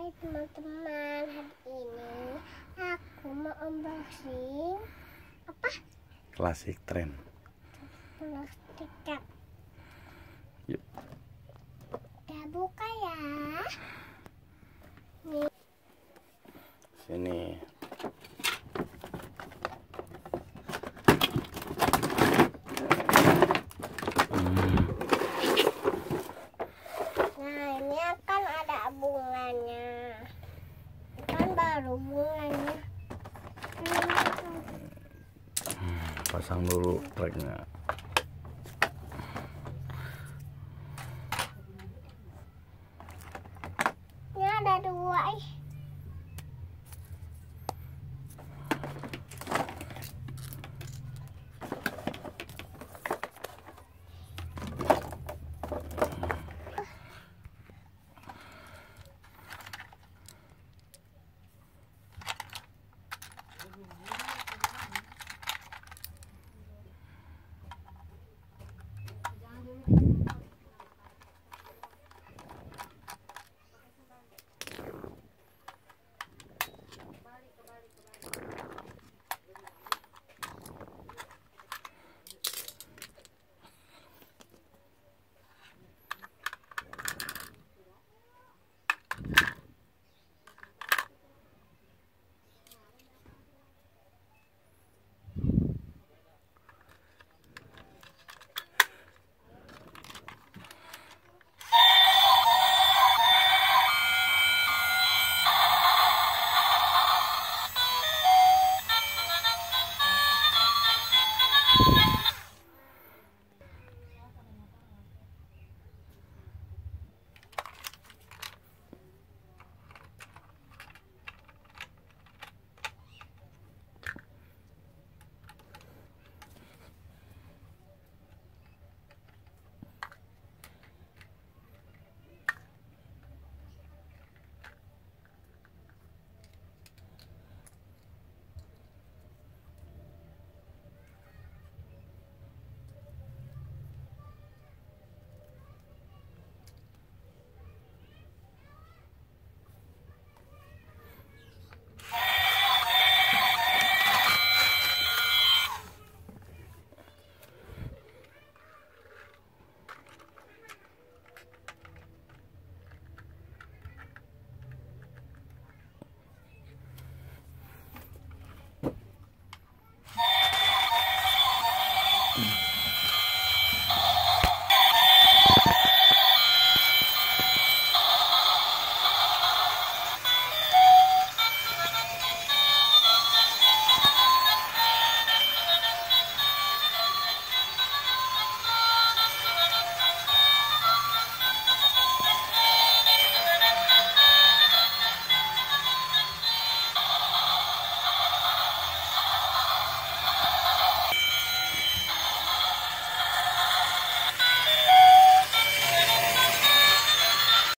Hai teman-teman, hari ini aku mau unboxing apa? Klasik tren. Plastik cap. Yuk. Kita buka ya. Nih. Sini. Hubungannya pasang dulu treknya. Ini ada dua.